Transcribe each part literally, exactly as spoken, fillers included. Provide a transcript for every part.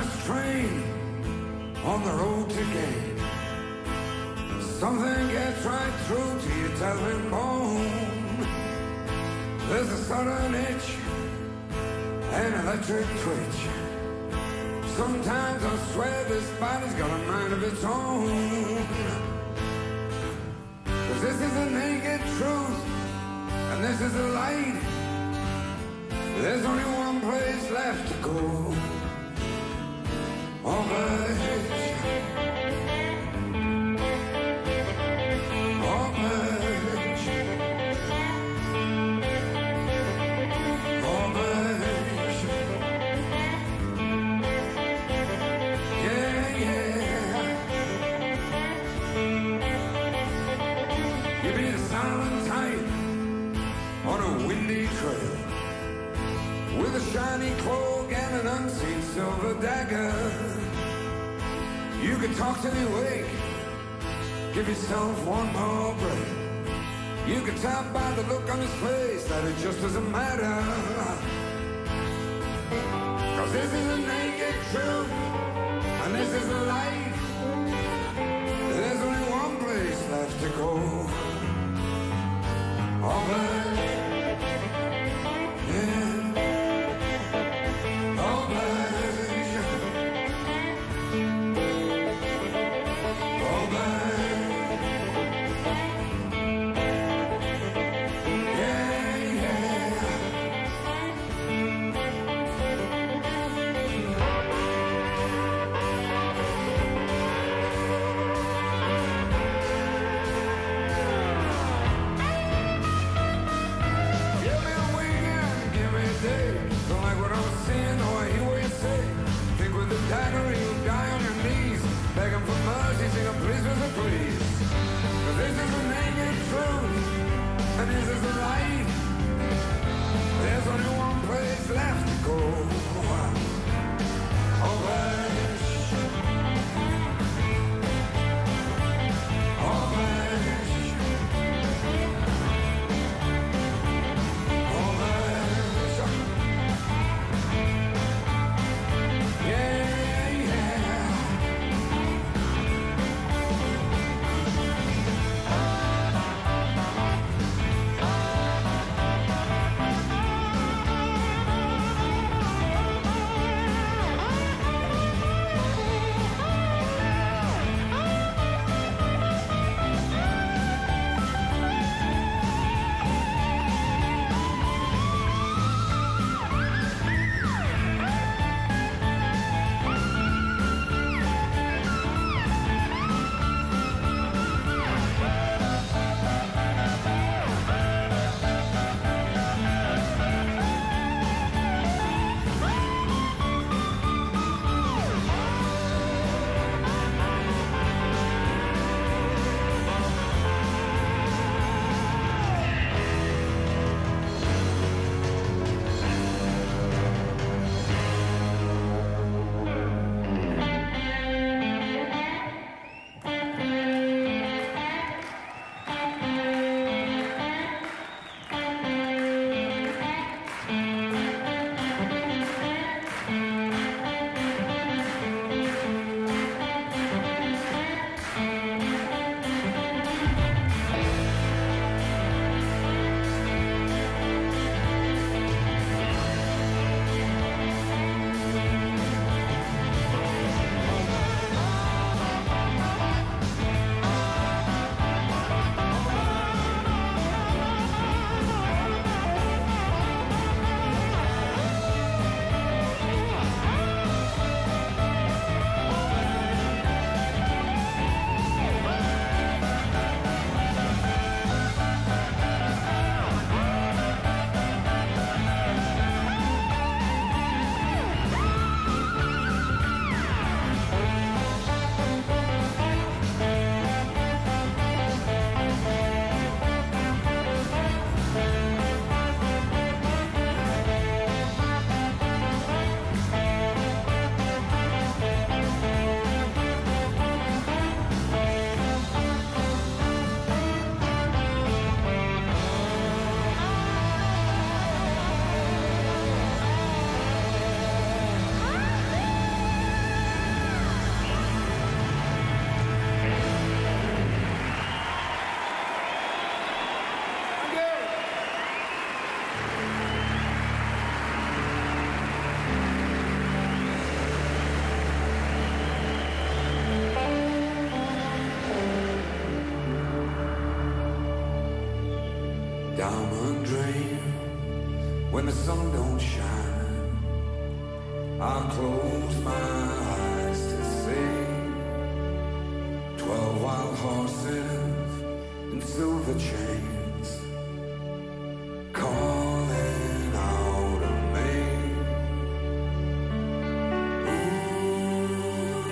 last train on the road to gain. Something gets right through to your talon bone. There's a sudden itch, an electric twitch. Sometimes I swear this body's got a mind of its own. 'Cause this is a naked truth, and this is a light. There's only one place left to go. On the edge. Shiny cloak and an unseen silver dagger. You can talk till you wake, give yourself one more break. You can tell by the look on his face that it just doesn't matter. 'Cause this is a naked truth, and this is a light. There's only one place left to go. All right. diamond dream. When the sun don't shine, I close my eyes to see twelve wild horses and silver chains calling out of me. Ooh,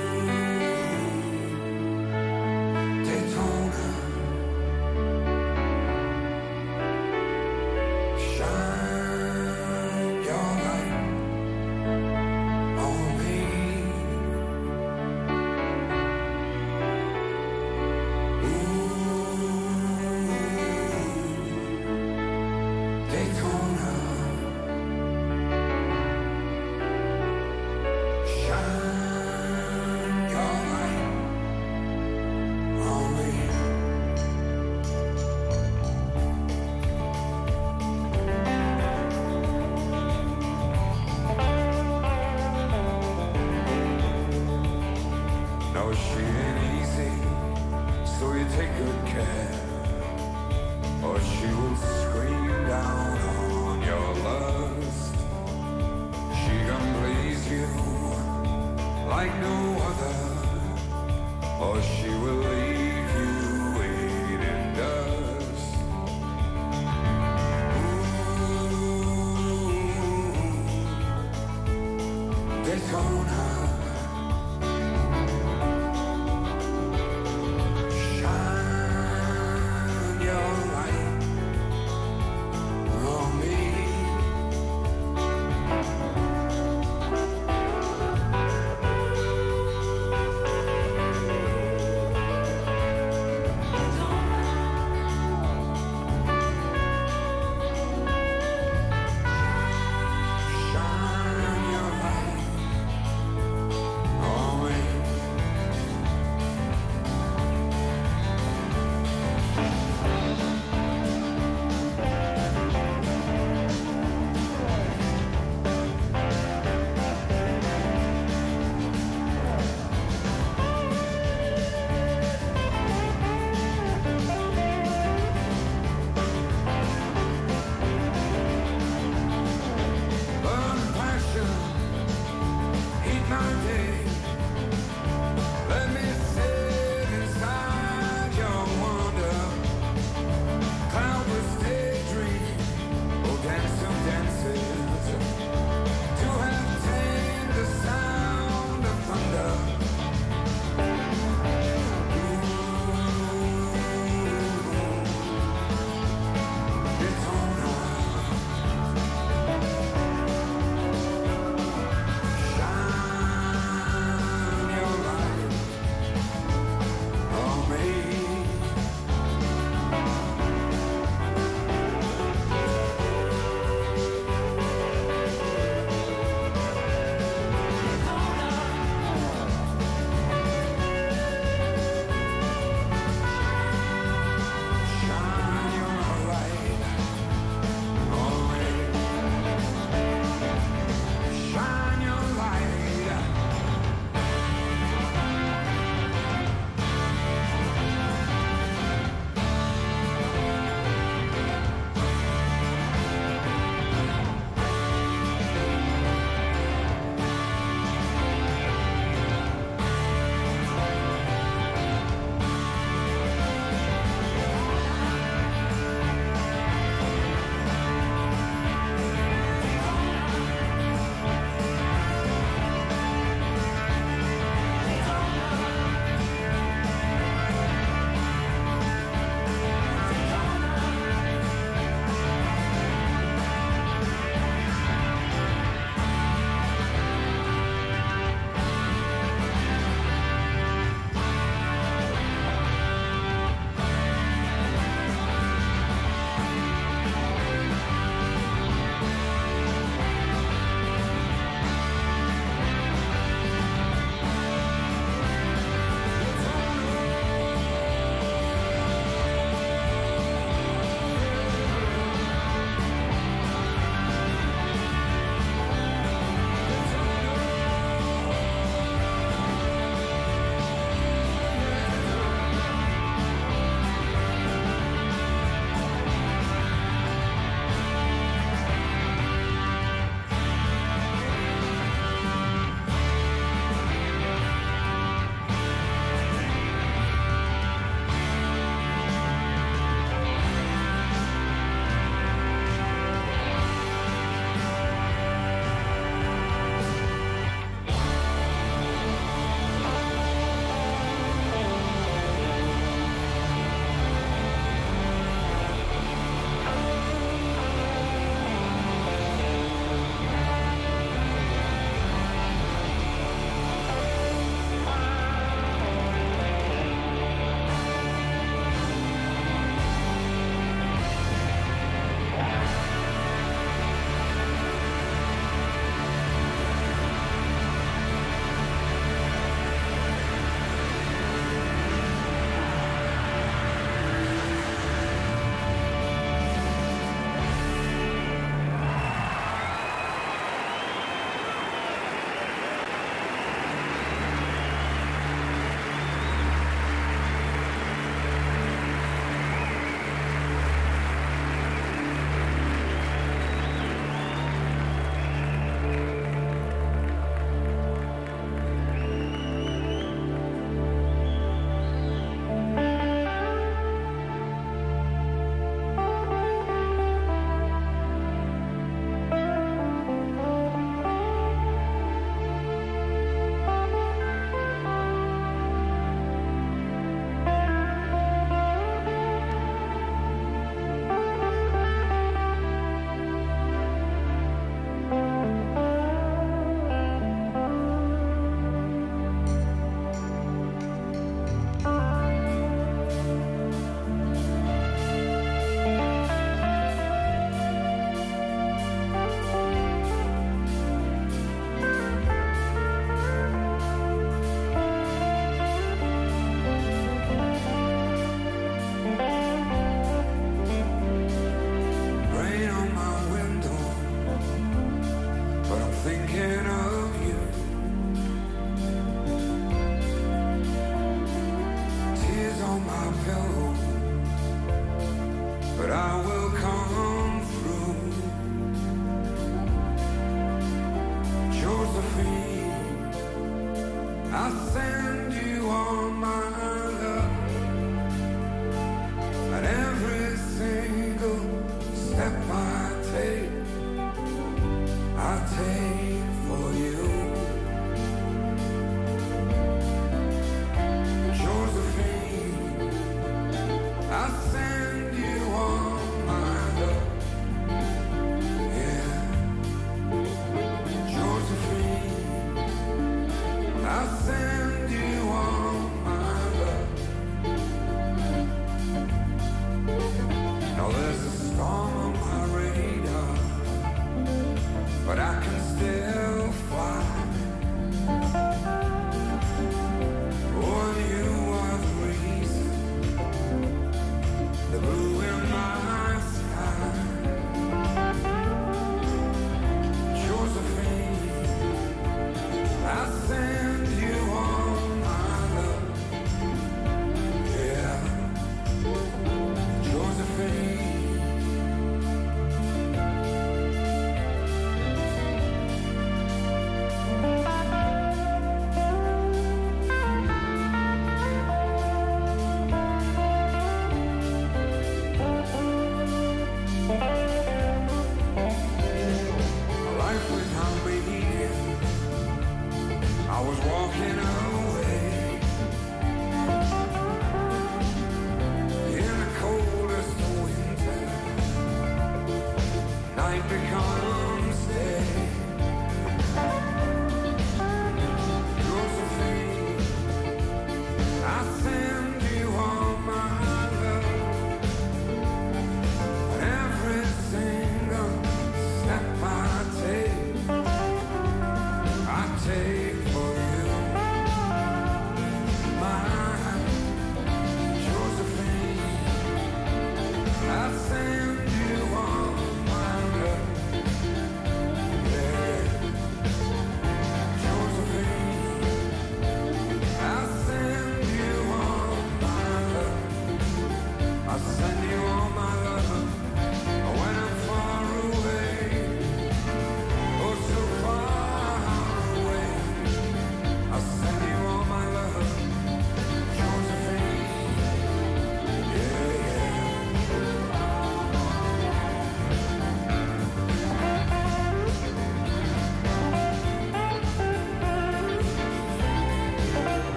Daytona, shine your light on me. No, she ain't easy, so you take good care, or she will scream down on your lust. She can please you like no other, or she will leave you eating dust. Ooh, Daytona,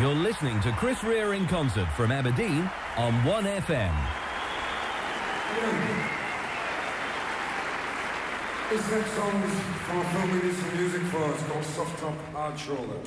You're listening to Chris Rea in concert from Aberdeen on one F M. This next song is from a film we did some music for. It's called Soft Top, Hard Shoulder.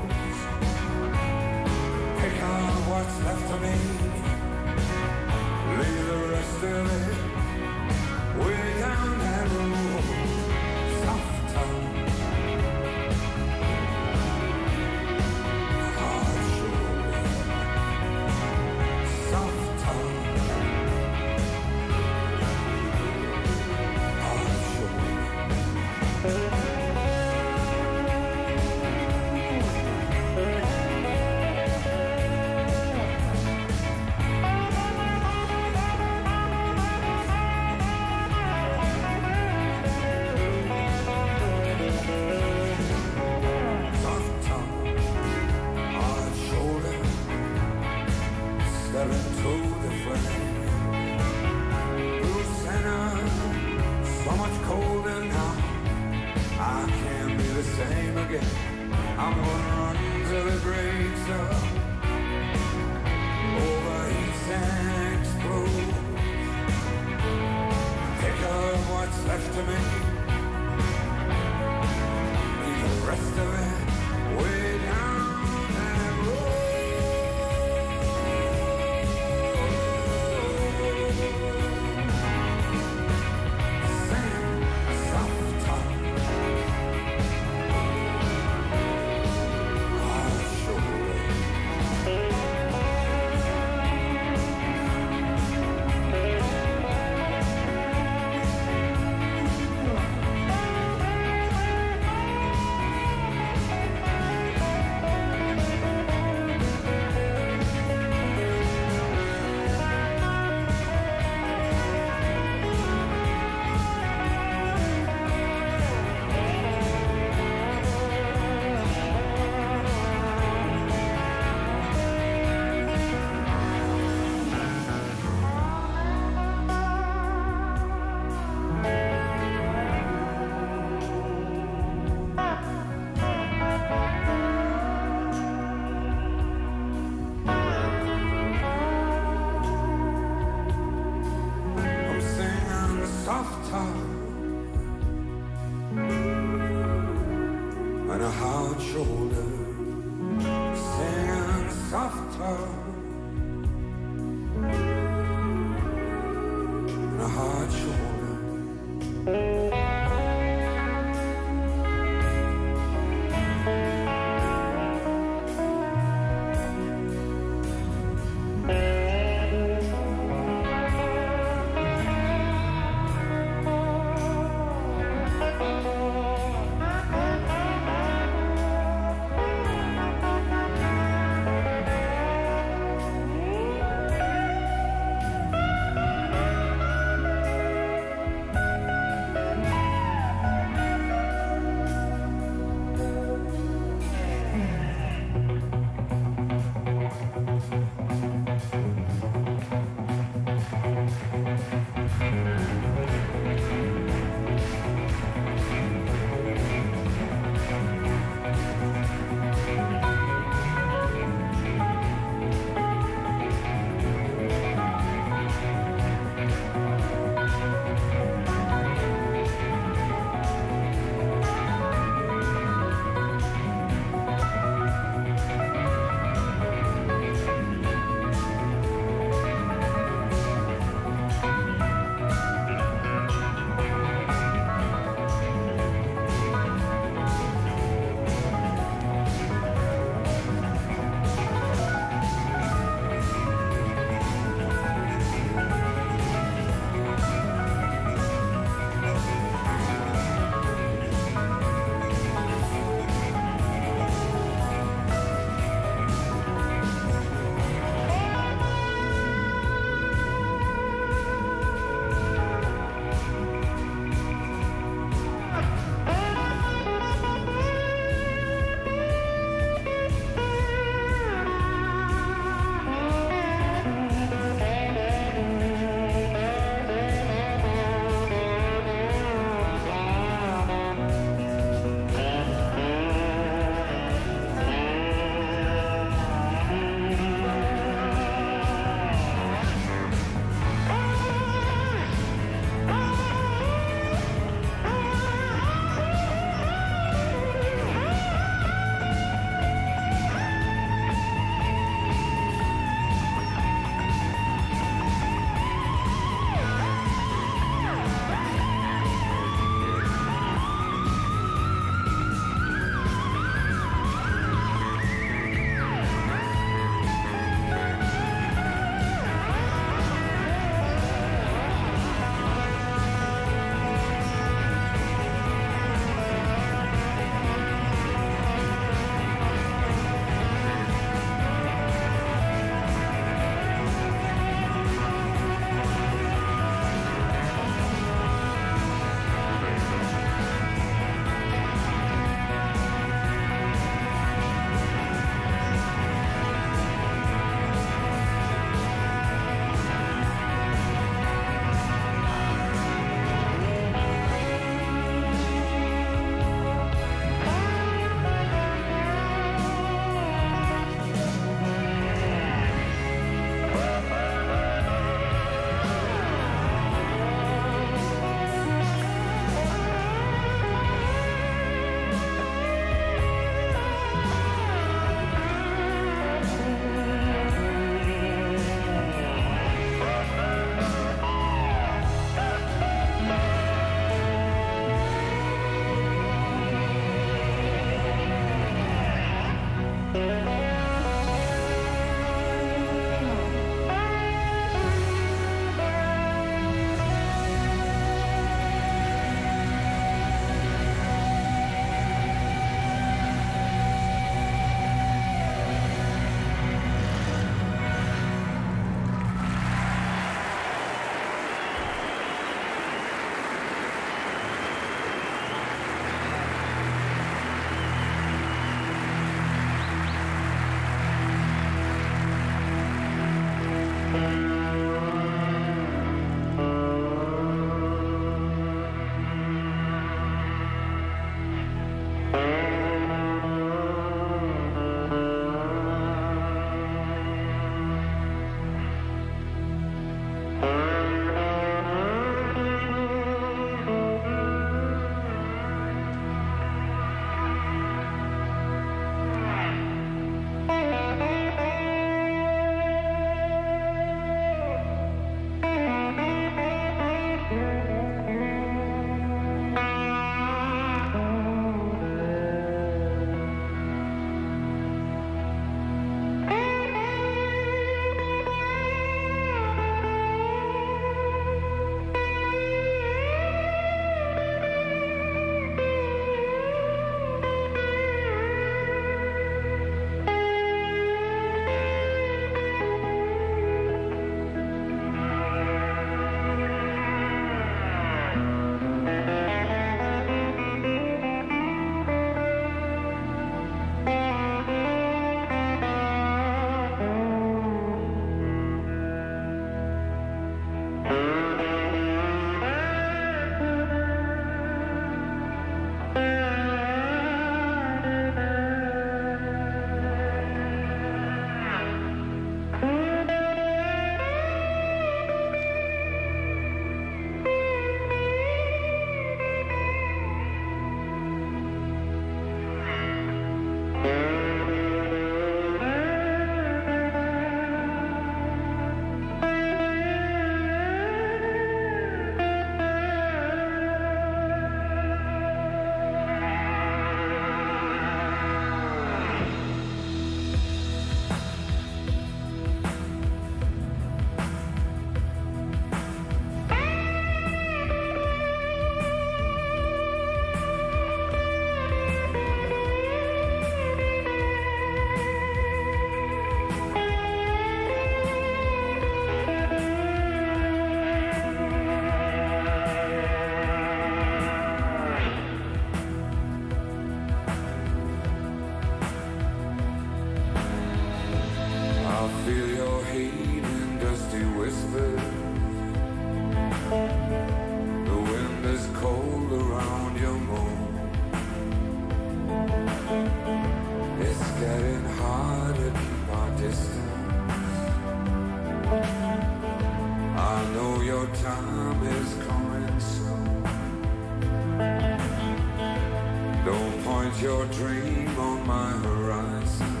Always your dream on my horizon.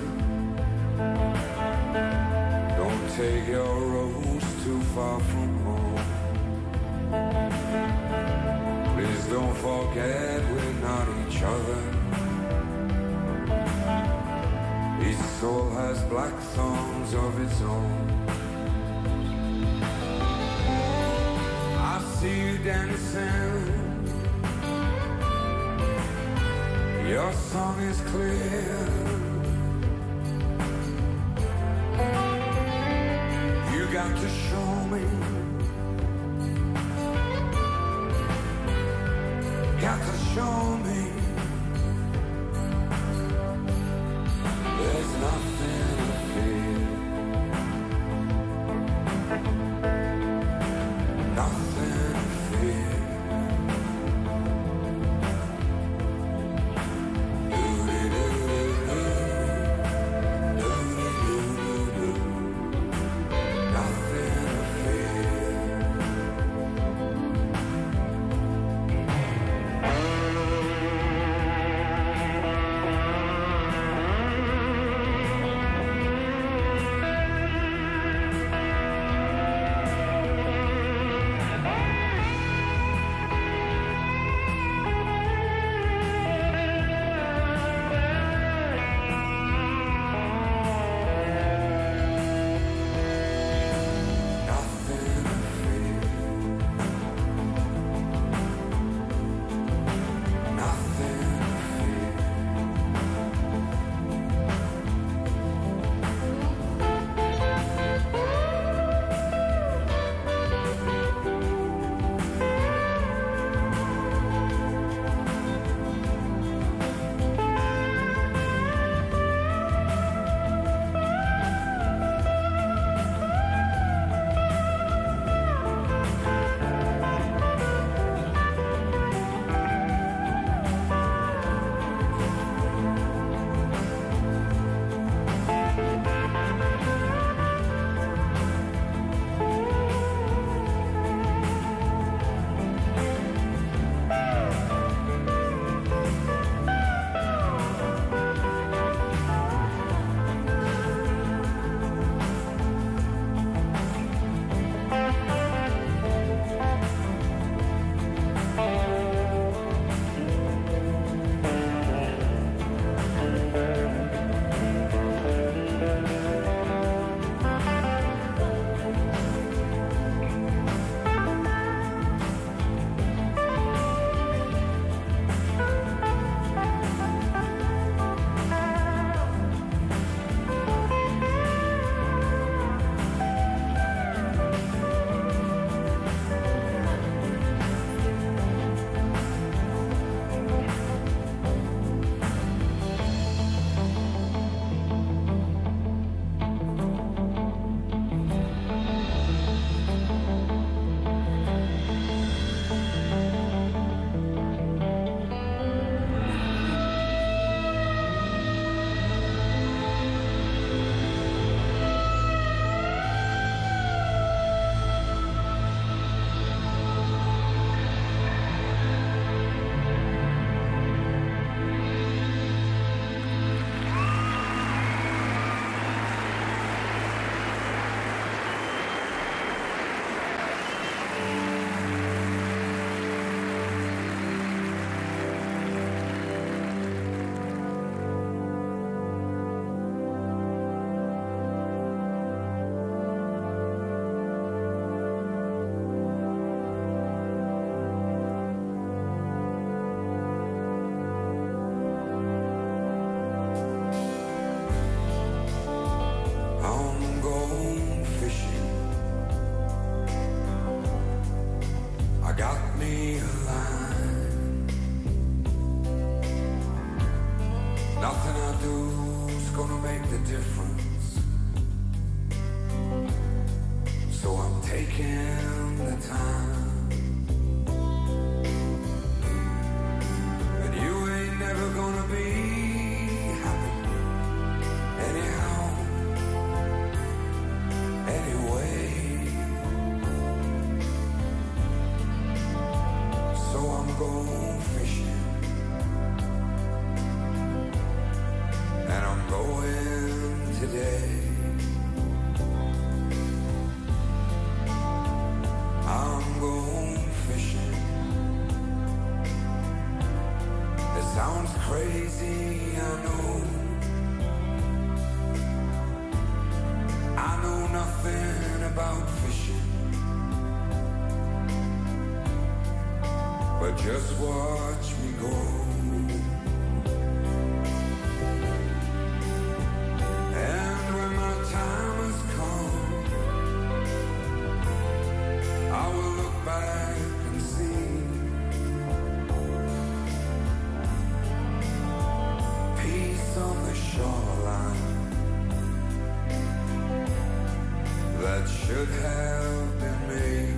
Don't take your roads too far from home. Please don't forget we're not each other. Each soul has black thorns of its own. I see you dancing, your song is clear. You got to show me, got to show me. There's nothing to fear, nothing to fear. Go fishing. sounds crazy, I know. I know nothing about fishing, but just watch me go. And when my time has come, I will look back and see peace on the shoreline that should have been made.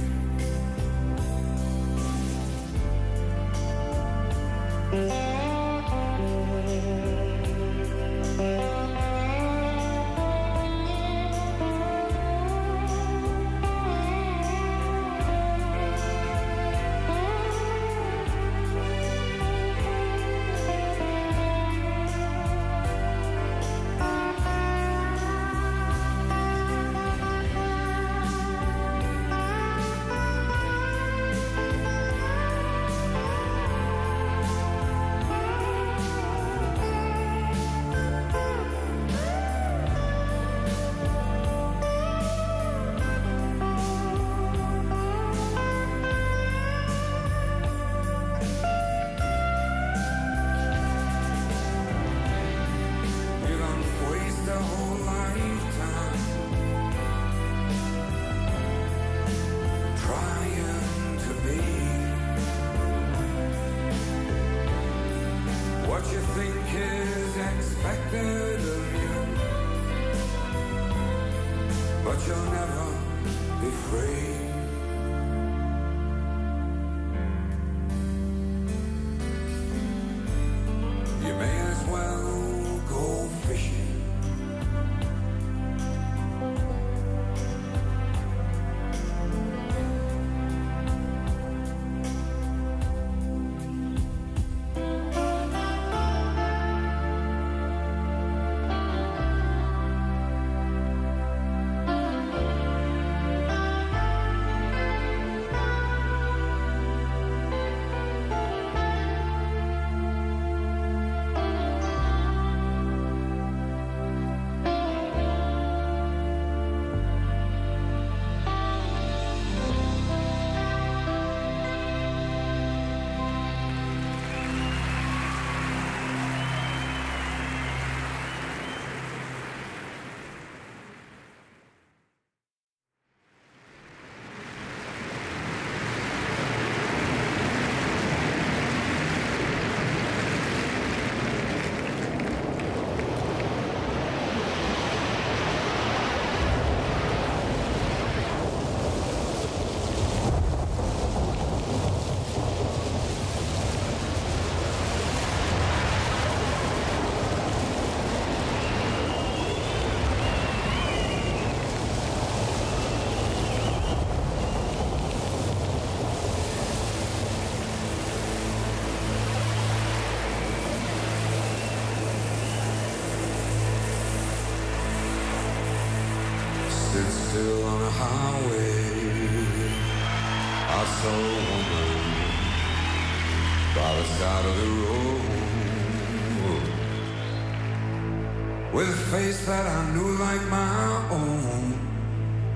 Face that I knew like my own,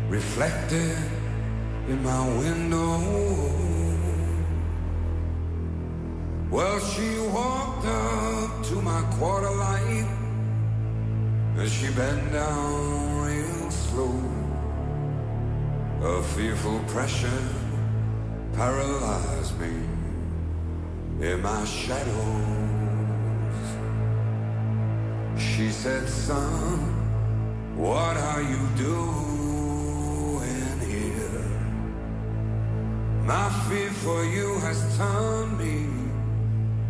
reflected in my window. Well, she walked up to my quarter light, and she bent down real slow. A fearful pressure paralyzed me in my shadow. She said, son, what are you doing here? My fear for you has turned me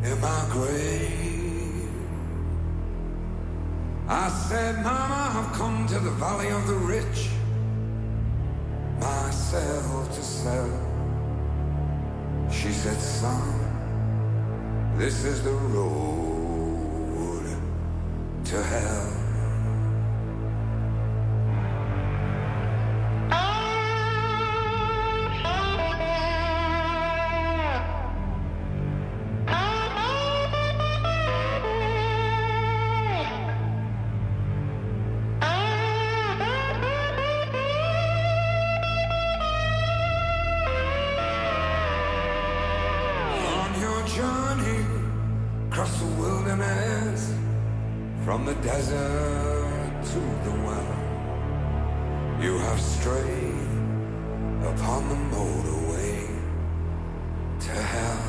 in my grave. I said, Mama, I've come to the valley of the rich, myself to sell. She said, son, this is the road to hell. wilderness, from the desert to the well. You have strayed upon the motorway to hell.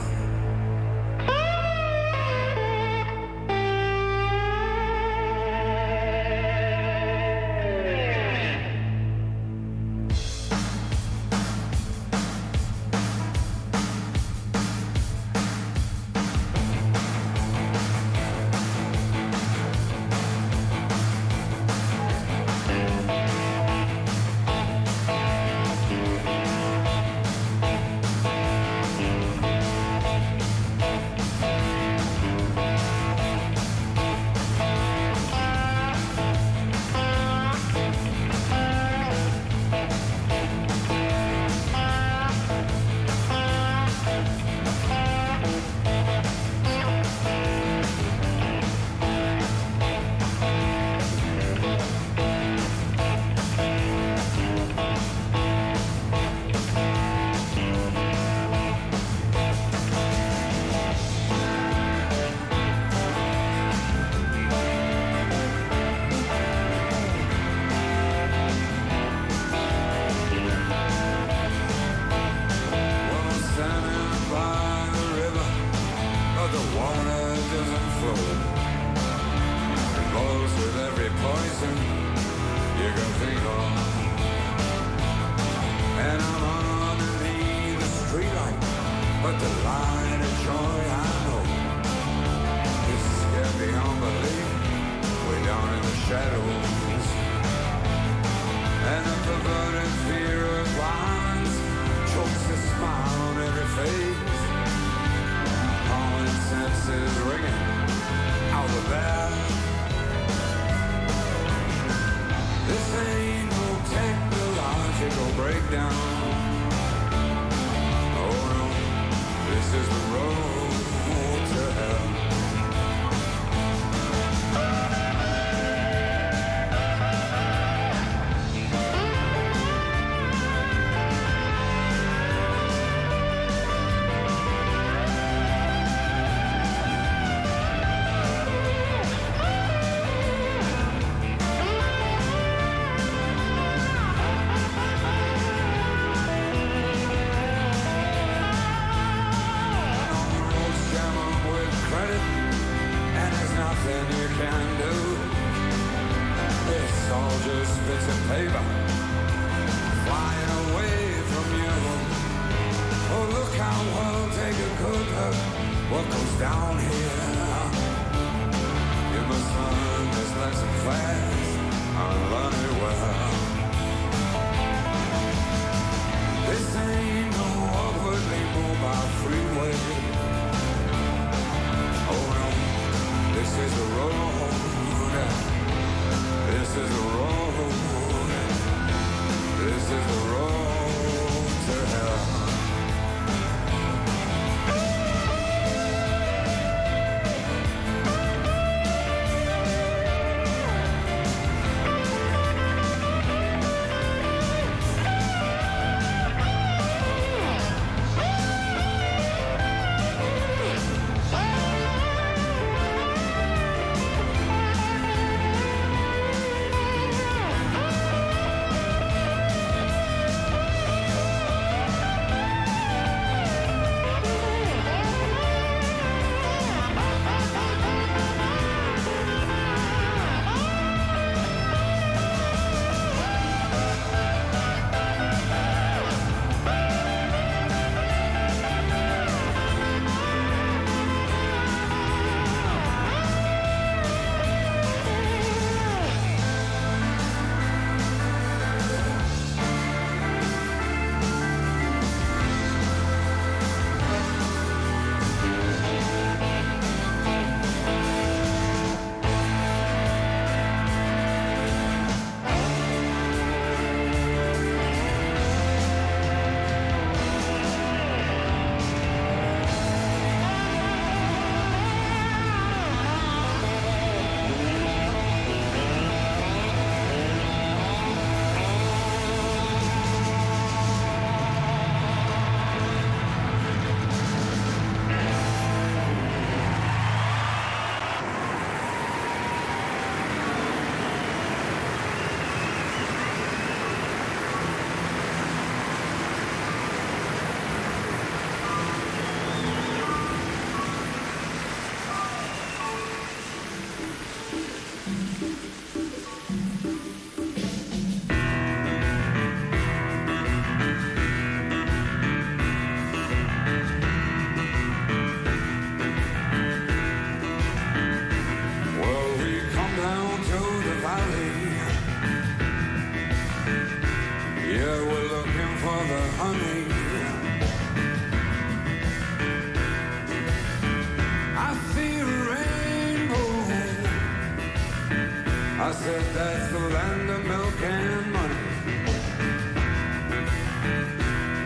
said that's the land of milk and money.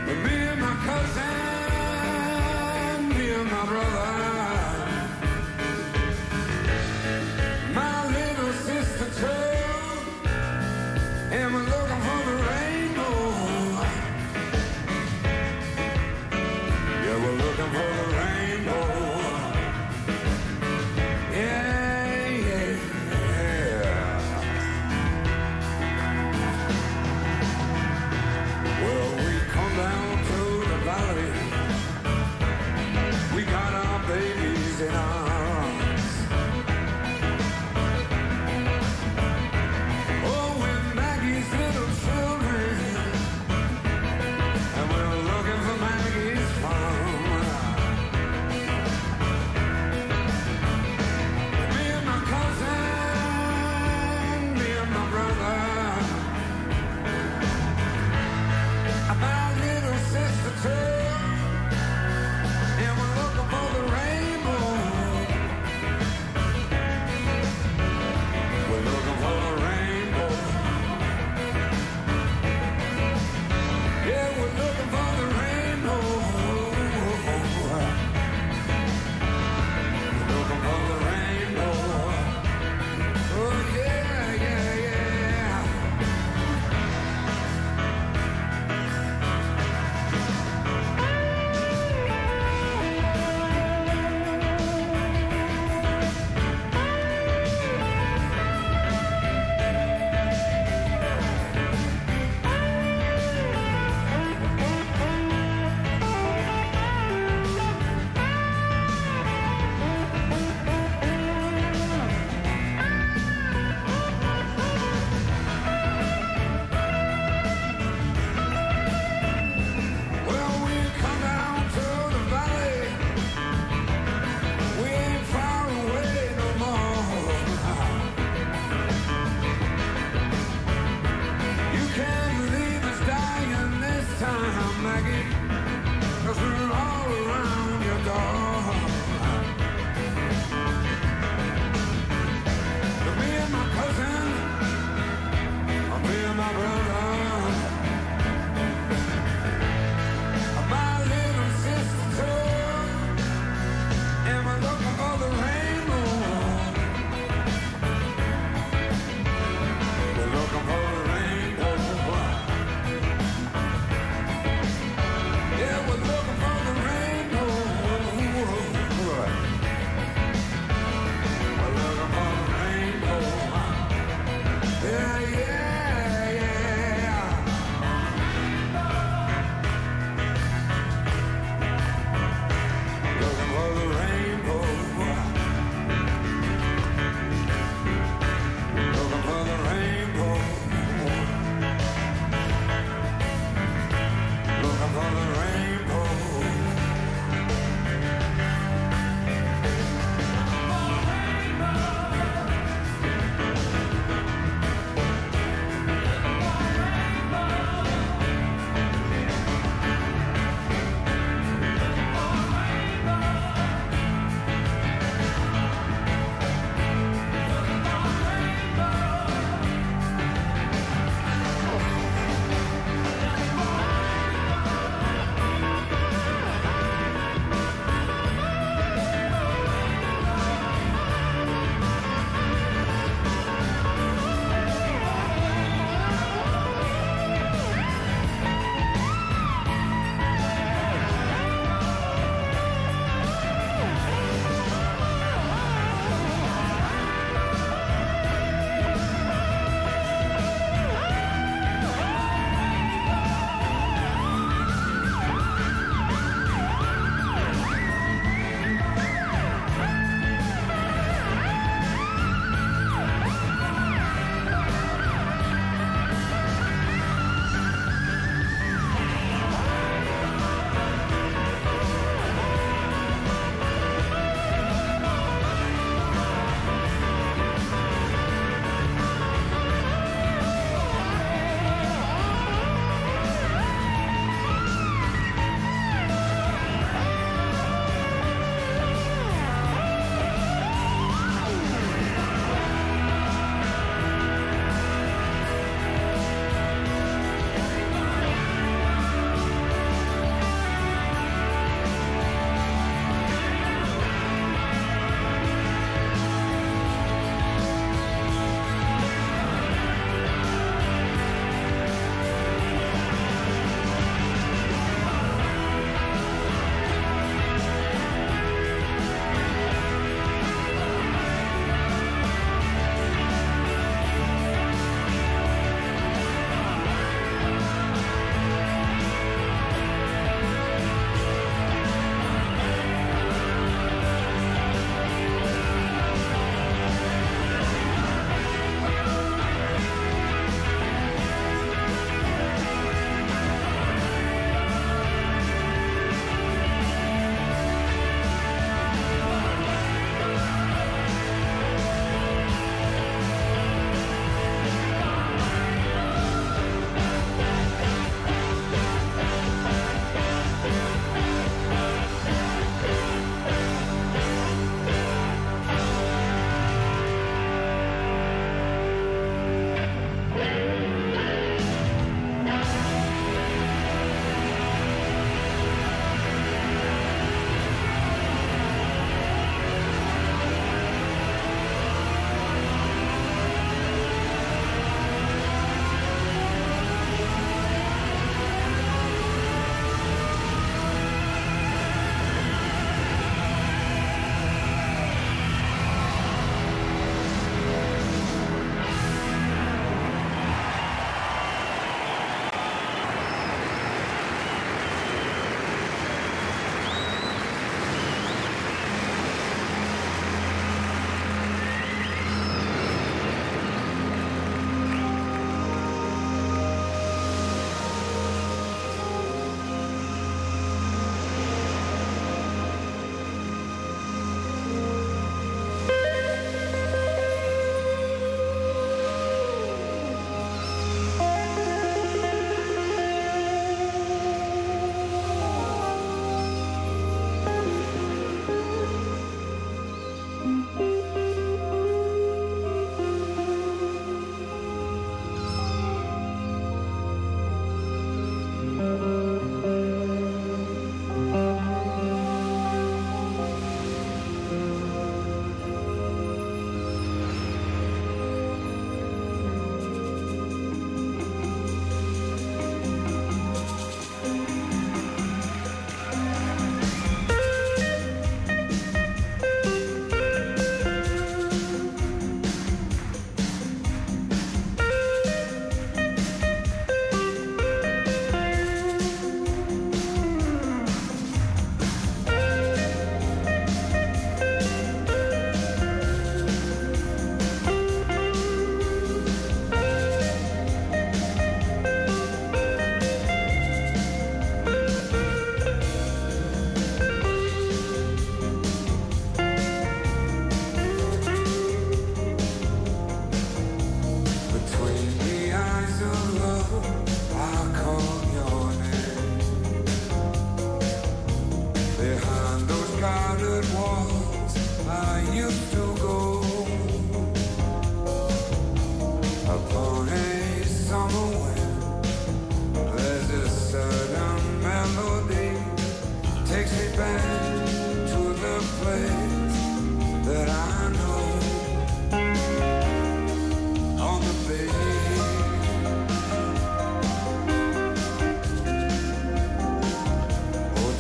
But me and my cousin, me and my brother, my little sister too, and we're looking for the rainbow. Yeah, we're looking for the rainbow. And we're looking for the rainbow.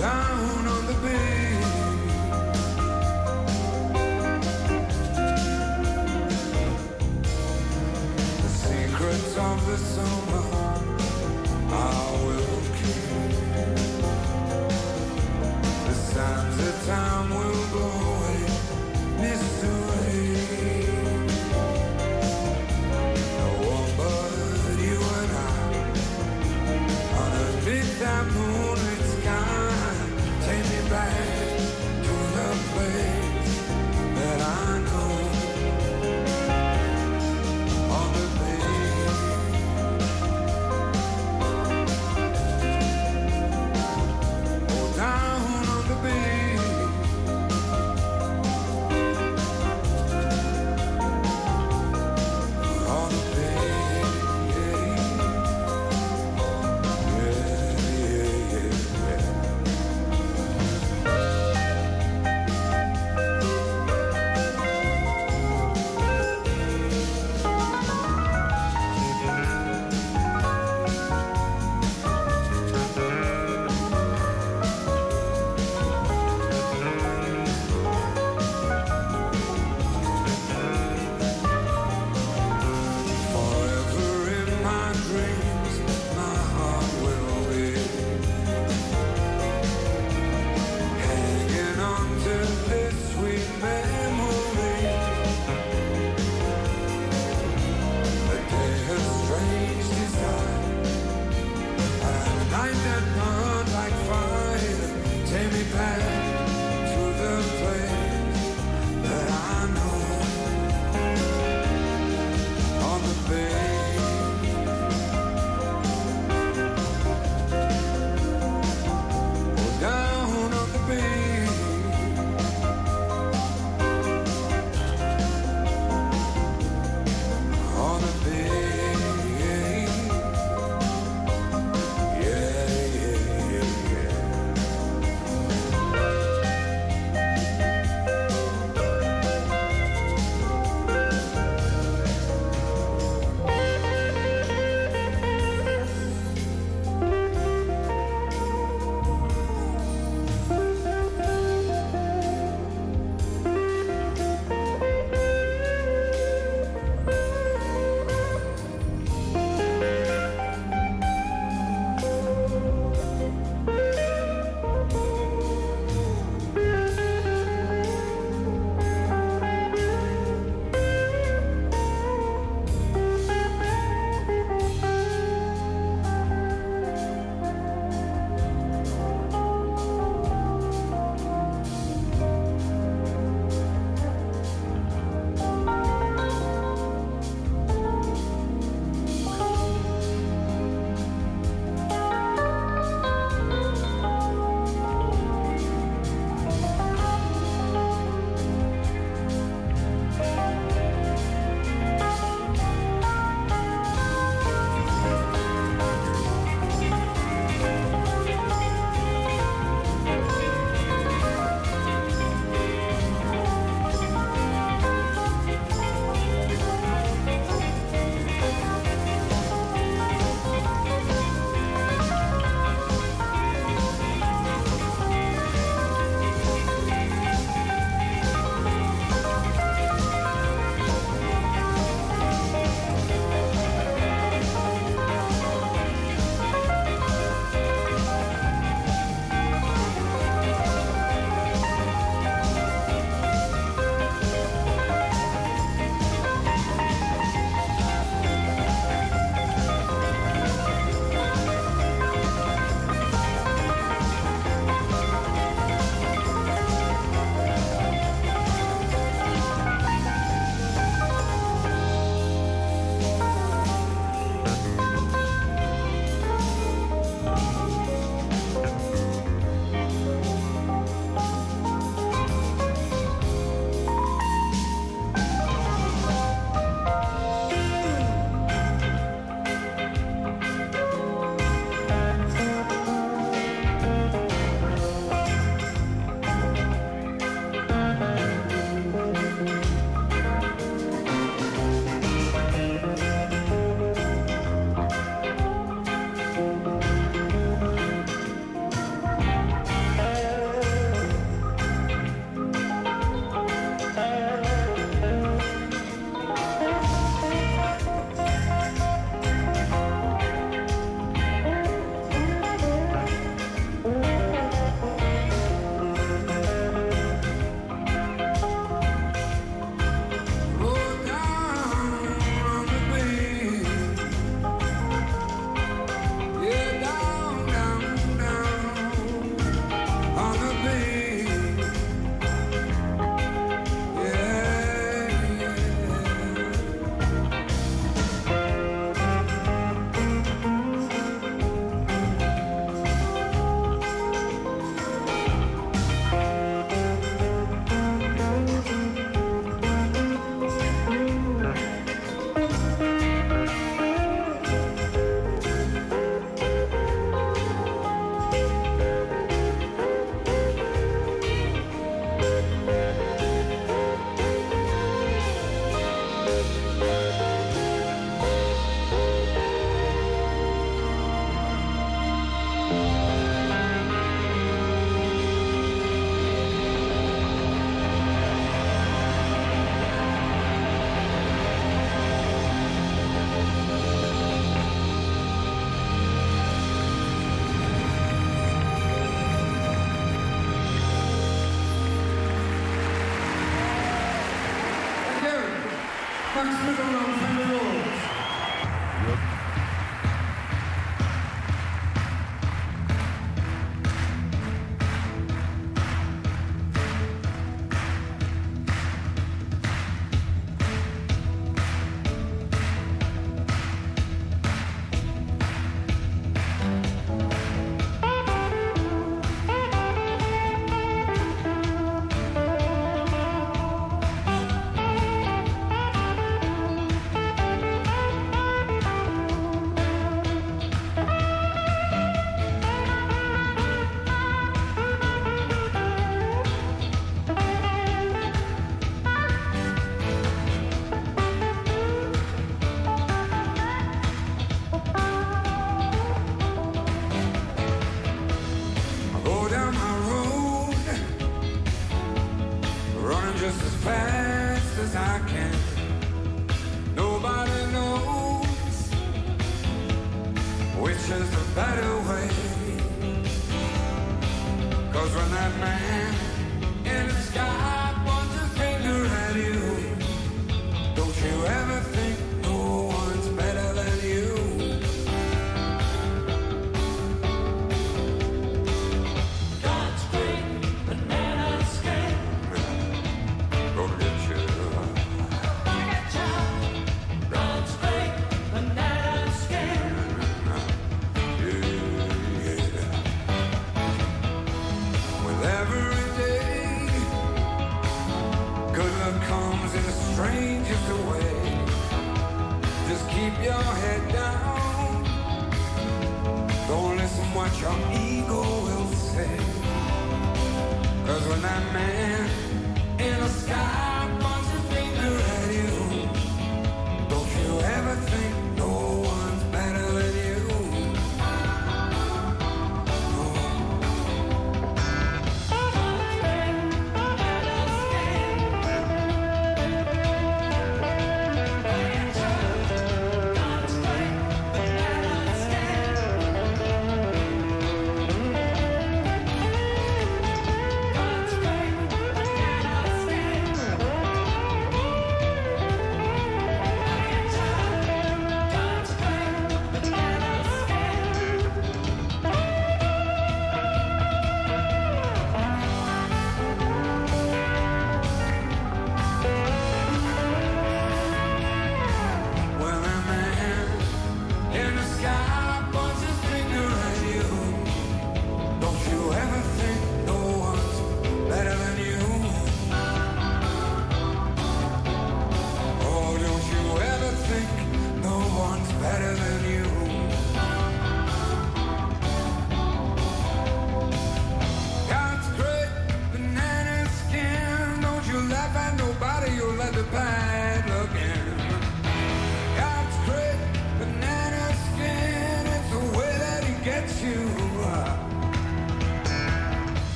Down on the beach,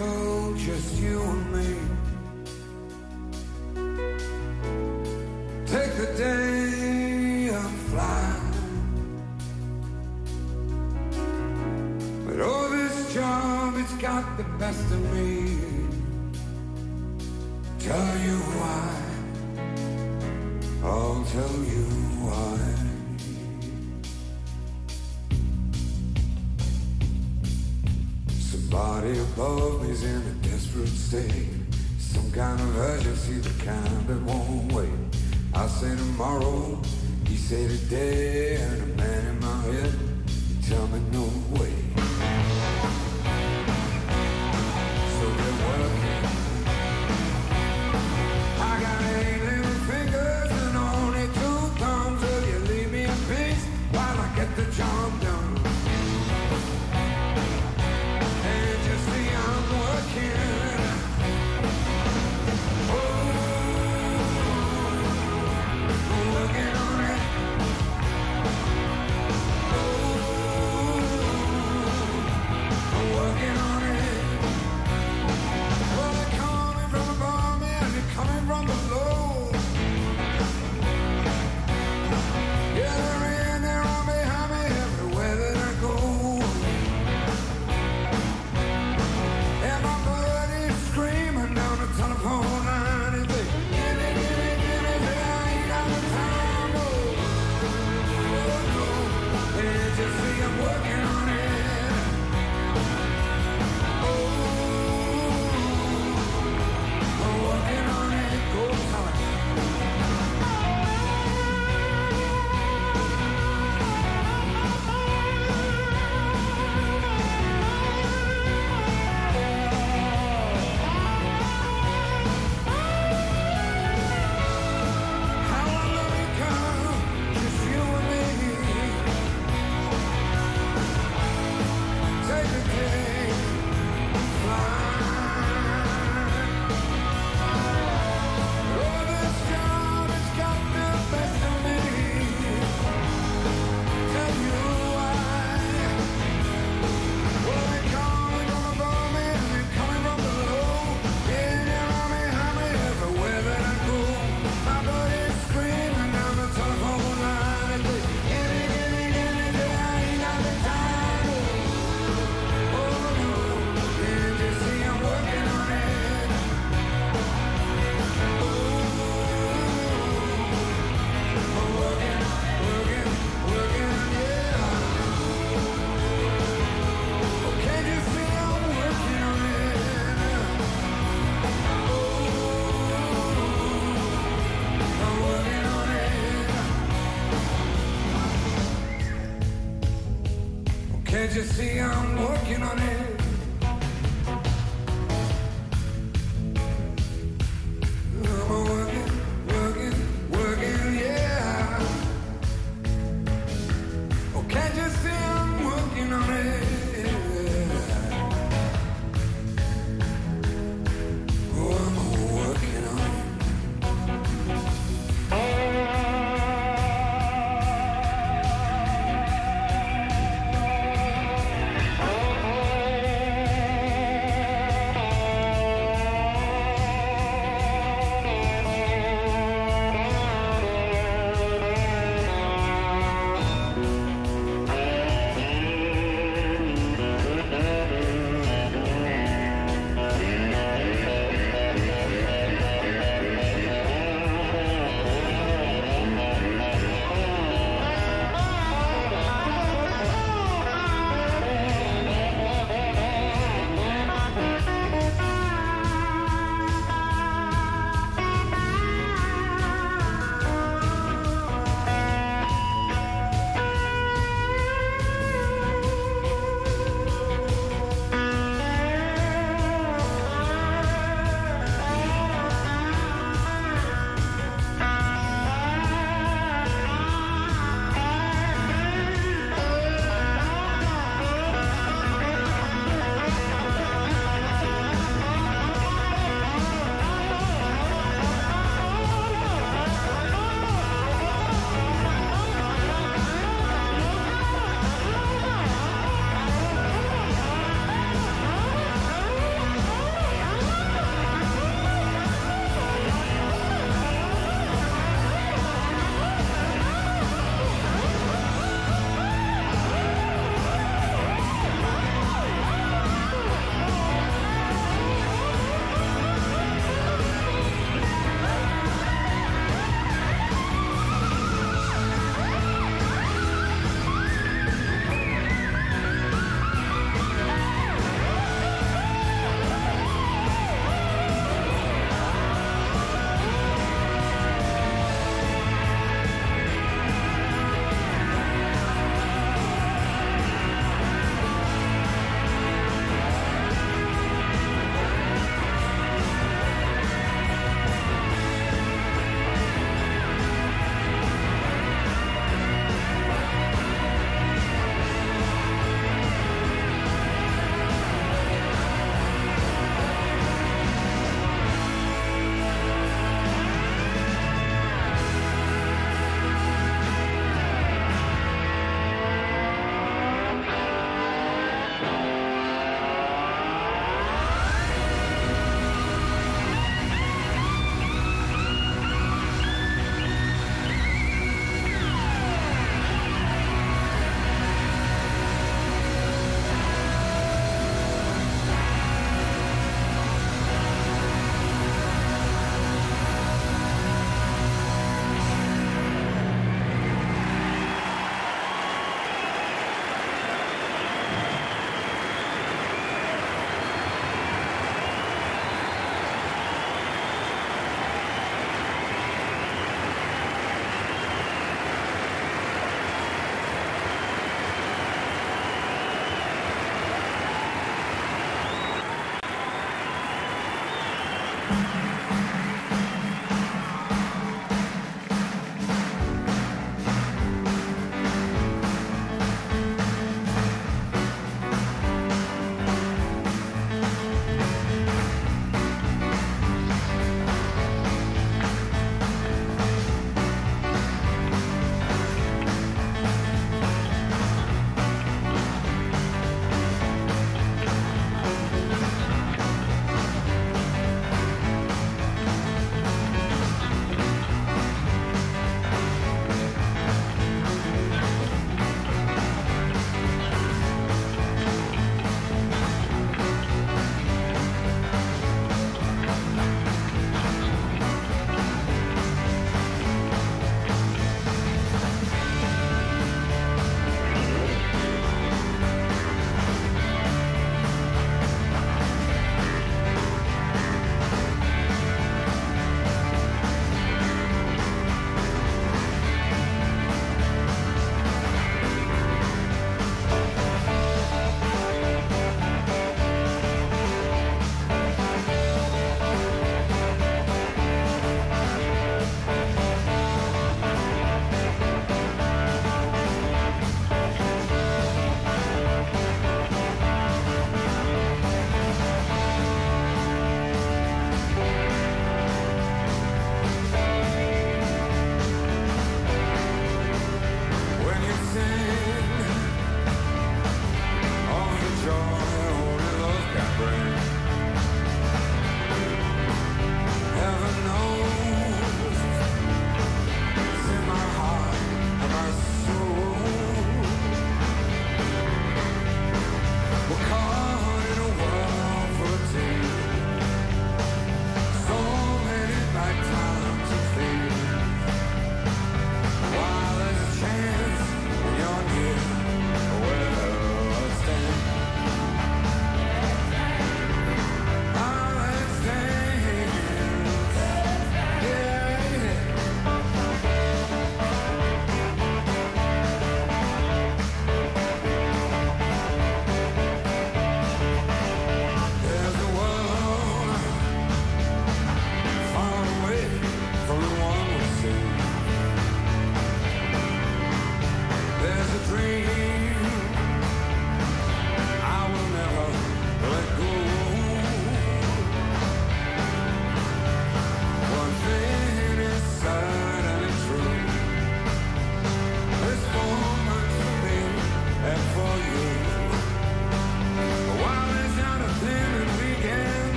go, just you and me. Take the day and fly. But oh, this job, it's got the best of me. Tell you why, I'll tell you why. Body above me's in a desperate state, some kind of urgency, the kind that won't wait. I say tomorrow, he say today, and a man in my head, he tell me no way.